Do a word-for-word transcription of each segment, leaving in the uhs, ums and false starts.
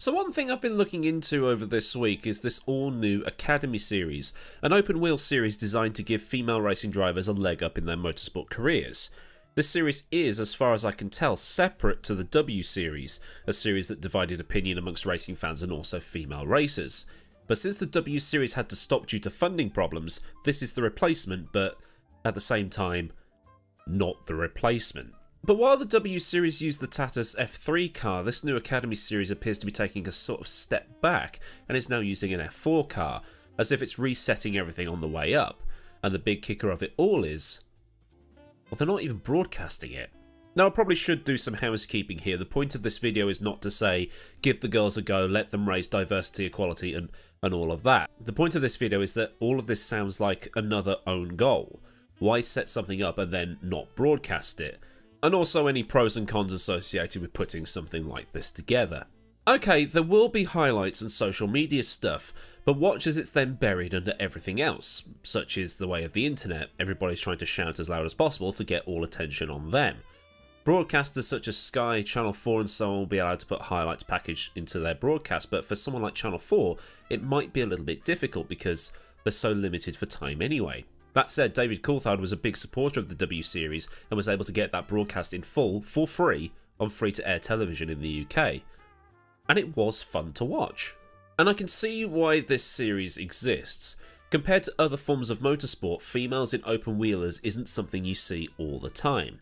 So one thing I've been looking into over this week is this all-new Academy Series, an open-wheel series designed to give female racing drivers a leg up in their motorsport careers. This series is, as far as I can tell, separate to the W Series, a series that divided opinion amongst racing fans and also female racers. But since the W Series had to stop due to funding problems, this is the replacement, but at the same time, not the replacement. But while the W Series used the Tatis F three car, this new Academy Series appears to be taking a sort of step back and is now using an F four car, as if it's resetting everything on the way up. And the big kicker of it all is, well, they're not even broadcasting it. Now, I probably should do some housekeeping here. The point of this video is not to say, give the girls a go, let them raise diversity, equality, and, and all of that. The point of this video is that all of this sounds like another own goal. Why set something up and then not broadcast it? And also any pros and cons associated with putting something like this together. Okay, there will be highlights and social media stuff, but watch as it's then buried under everything else. Such is the way of the internet, everybody's trying to shout as loud as possible to get all attention on them. Broadcasters such as Sky, Channel four and so on will be allowed to put highlights packaged into their broadcast, but for someone like Channel four, it might be a little bit difficult because they're so limited for time anyway. That said, David Coulthard was a big supporter of the W Series and was able to get that broadcast in full, for free, on free-to-air television in the U K. And it was fun to watch. And I can see why this series exists. Compared to other forms of motorsport, females in open wheelers isn't something you see all the time.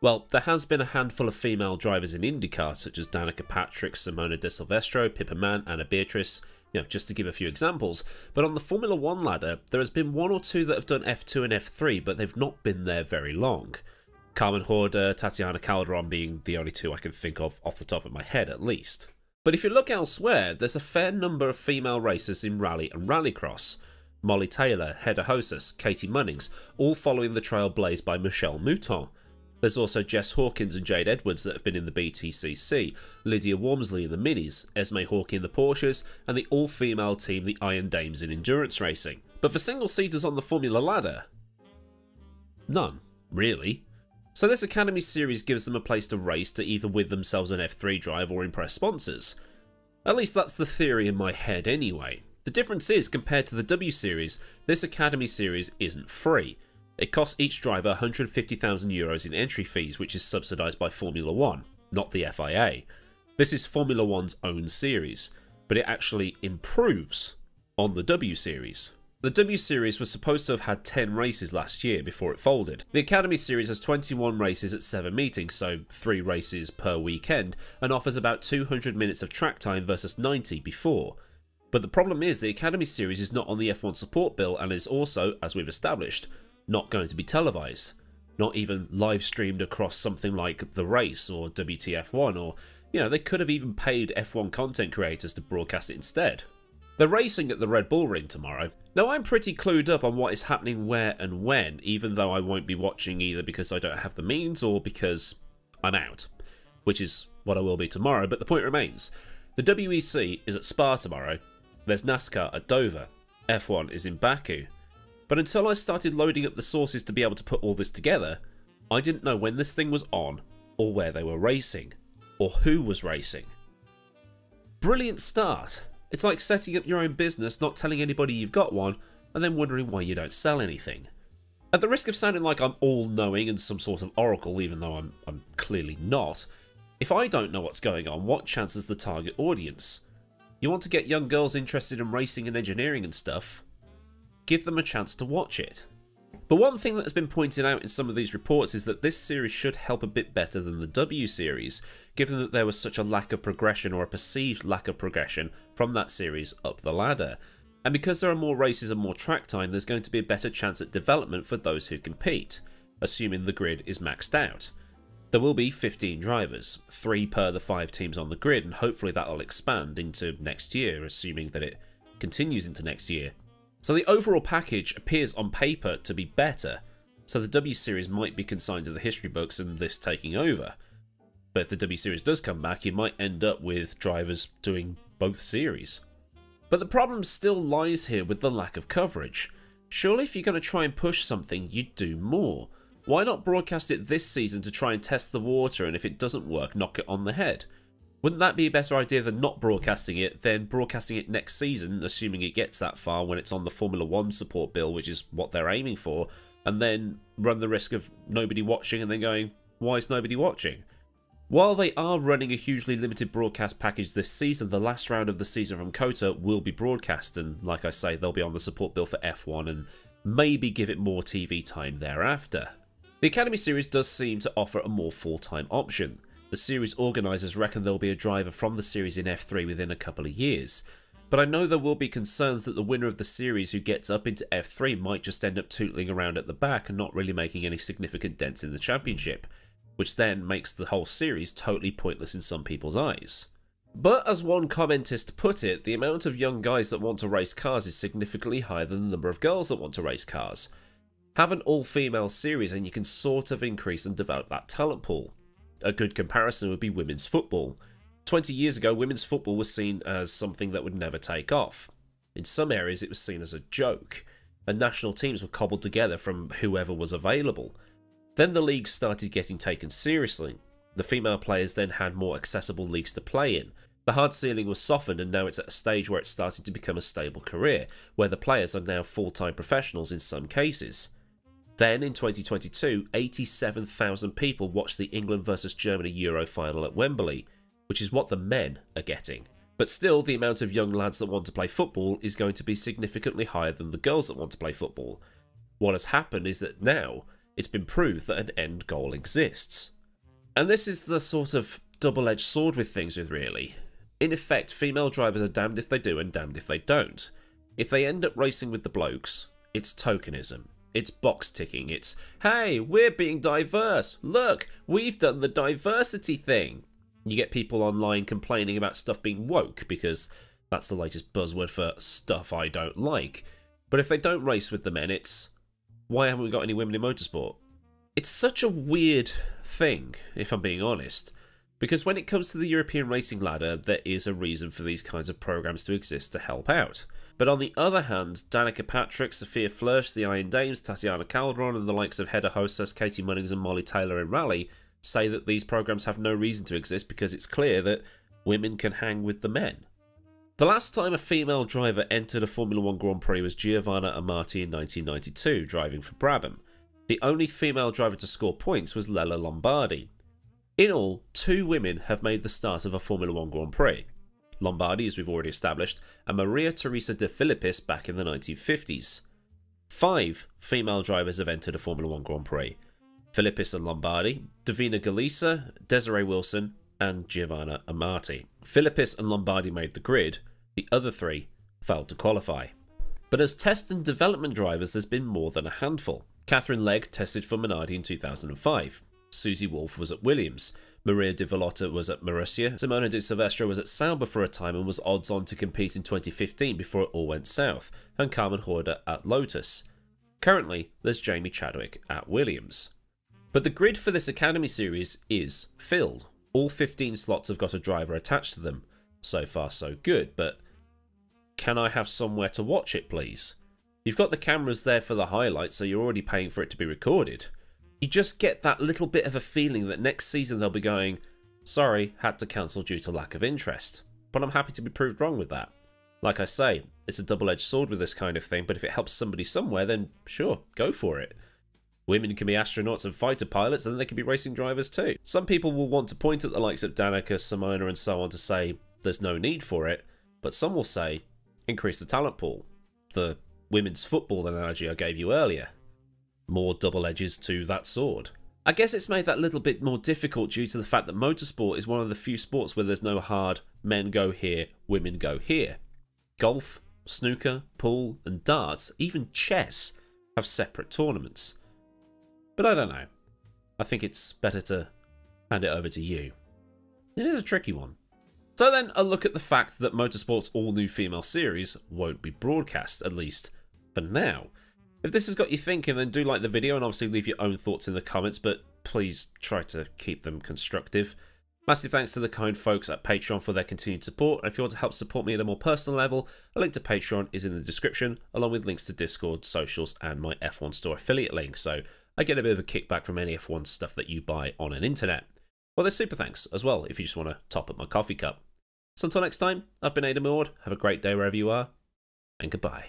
Well, there has been a handful of female drivers in IndyCar, such as Danica Patrick, Simona De Silvestro, Pippa Mann, Anna Beatrice, you know, just to give a few examples, but on the Formula one ladder, there has been one or two that have done F two and F three, but they've not been there very long. Carmen Horda, Tatiana Calderon being the only two I can think of off the top of my head, at least. But if you look elsewhere, there's a fair number of female racers in rally and rallycross. Molly Taylor, Heda Hosses, Katie Munnings, all following the trail blazed by Michelle Mouton. There's also Jess Hawkins and Jade Edwards that have been in the B T C C, Lydia Wormsley in the Minis, Esme Hawkey in the Porsches, and the all-female team the Iron Dames in endurance racing. But for single-seaters on the Formula ladder, none, really. So this Academy Series gives them a place to race to either win themselves an F three drive or impress sponsors. At least that's the theory in my head anyway. The difference is, compared to the W Series, this Academy Series isn't free. It costs each driver one hundred fifty thousand euros in entry fees, which is subsidised by Formula one, not the F I A. This is Formula one's own series, but it actually improves on the W Series. The W Series was supposed to have had ten races last year before it folded. The Academy Series has twenty-one races at seven meetings, so three races per weekend, and offers about two hundred minutes of track time versus ninety before. But the problem is the Academy Series is not on the F one support bill and is also, as we've established, not going to be televised, not even live streamed across something like The Race or W T F one, or, you know, they could have even paid F one content creators to broadcast it instead. They're racing at the Red Bull Ring tomorrow. Now, I'm pretty clued up on what is happening where and when, even though I won't be watching either because I don't have the means or because I'm out, which is what I will be tomorrow, but the point remains. The W E C is at Spa tomorrow, there's NASCAR at Dover, F one is in Baku. But until I started loading up the sources to be able to put all this together, I didn't know when this thing was on, or where they were racing, or who was racing. Brilliant start. It's like setting up your own business, not telling anybody you've got one, and then wondering why you don't sell anything. At the risk of sounding like I'm all-knowing and some sort of oracle, even though I'm, I'm clearly not, if I don't know what's going on, what chance is the target audience? You want to get young girls interested in racing and engineering and stuff? Give them a chance to watch it. But one thing that has been pointed out in some of these reports is that this series should help a bit better than the W Series, given that there was such a lack of progression, or a perceived lack of progression, from that series up the ladder. And because there are more races and more track time, there's going to be a better chance at development for those who compete, assuming the grid is maxed out. There will be fifteen drivers, three per the five teams on the grid, and hopefully that'll expand into next year, assuming that it continues into next year. So the overall package appears on paper to be better, so the W Series might be consigned to the history books and this taking over. But if the W Series does come back, you might end up with drivers doing both series. But the problem still lies here with the lack of coverage. Surely if you're going to try and push something, you'd do more. Why not broadcast it this season to try and test the water, and if it doesn't work, knock it on the head? Wouldn't that be a better idea than not broadcasting it, than broadcasting it next season, assuming it gets that far when it's on the Formula One support bill, which is what they're aiming for, and then run the risk of nobody watching and then going, why is nobody watching? While they are running a hugely limited broadcast package this season, the last round of the season from Kota will be broadcast, and like I say, they'll be on the support bill for F one and maybe give it more T V time thereafter. The Academy Series does seem to offer a more full-time option. The series organisers reckon there'll be a driver from the series in F three within a couple of years. But I know there will be concerns that the winner of the series who gets up into F three might just end up tootling around at the back and not really making any significant dents in the championship, which then makes the whole series totally pointless in some people's eyes. But as one commentist put it, the amount of young guys that want to race cars is significantly higher than the number of girls that want to race cars. Have an all-female series and you can sort of increase and develop that talent pool. A good comparison would be women's football. twenty years ago, women's football was seen as something that would never take off. In some areas, it was seen as a joke, and national teams were cobbled together from whoever was available. Then the leagues started getting taken seriously. The female players then had more accessible leagues to play in. The hard ceiling was softened, and now it's at a stage where it's starting to become a stable career, where the players are now full-time professionals in some cases. Then, in twenty twenty-two, eighty-seven thousand people watched the England versus Germany Euro final at Wembley, which is what the men are getting. But still, the amount of young lads that want to play football is going to be significantly higher than the girls that want to play football. What has happened is that now, it's been proved that an end goal exists. And this is the sort of double-edged sword with things with, really. In effect, female drivers are damned if they do and damned if they don't. If they end up racing with the blokes, it's tokenism. It's box ticking, it's, hey, we're being diverse, look, we've done the diversity thing. You get people online complaining about stuff being woke, because that's the latest buzzword for stuff I don't like. But if they don't race with the men, it's, why haven't we got any women in motorsport? It's such a weird thing, if I'm being honest, because when it comes to the European racing ladder, there is a reason for these kinds of programs to exist to help out. But on the other hand, Danica Patrick, Sophia Flörsch, the Iron Dames, Tatiana Calderon, and the likes of Heda Hosses, Katie Munnings, and Molly Taylor in Rally say that these programs have no reason to exist because it's clear that women can hang with the men. The last time a female driver entered a Formula One Grand Prix was Giovanna Amati in nineteen ninety-two, driving for Brabham. The only female driver to score points was Lella Lombardi. In all, two women have made the start of a Formula One Grand Prix. Lombardi, as we've already established, and Maria Teresa de Filippis back in the nineteen fifties. Five female drivers have entered a Formula One Grand Prix. Filippis and Lombardi, Davina Galiza, Desiree Wilson, and Giovanna Amati. Filippis and Lombardi made the grid, the other three failed to qualify. But as test and development drivers, there's been more than a handful. Catherine Legg tested for Minardi in two thousand five. Susie Wolf was at Williams. Maria Di Vallotto was at Marussia, Simona De Silvestro was at Sauber for a time and was odds-on to compete in twenty fifteen before it all went south, and Carmen Horda at Lotus. Currently, there's Jamie Chadwick at Williams. But the grid for this Academy Series is filled. All fifteen slots have got a driver attached to them. So far, so good, but can I have somewhere to watch it, please? You've got the cameras there for the highlights, so you're already paying for it to be recorded. You just get that little bit of a feeling that next season they'll be going, sorry, had to cancel due to lack of interest. But I'm happy to be proved wrong with that. Like I say, it's a double-edged sword with this kind of thing, but if it helps somebody somewhere, then sure, go for it. Women can be astronauts and fighter pilots, and they can be racing drivers too. Some people will want to point at the likes of Danica, Simona, and so on to say there's no need for it, but some will say, increase the talent pool. The women's football analogy I gave you earlier. More double edges to that sword. I guess it's made that little bit more difficult due to the fact that motorsport is one of the few sports where there's no hard men go here, women go here. Golf, snooker, pool and darts, even chess, have separate tournaments. But I don't know. I think it's better to hand it over to you. It is a tricky one. So then a look at the fact that motorsport's all-new female series won't be broadcast, at least for now. If this has got you thinking, then do like the video and obviously leave your own thoughts in the comments, but please try to keep them constructive. Massive thanks to the kind folks at Patreon for their continued support, and if you want to help support me at a more personal level, a link to Patreon is in the description, along with links to Discord, socials, and my F one store affiliate link, so I get a bit of a kickback from any F one stuff that you buy on an internet. Well, there's super thanks as well if you just want to top up my coffee cup. So until next time, I've been Aidan Mord. Have a great day wherever you are, and goodbye.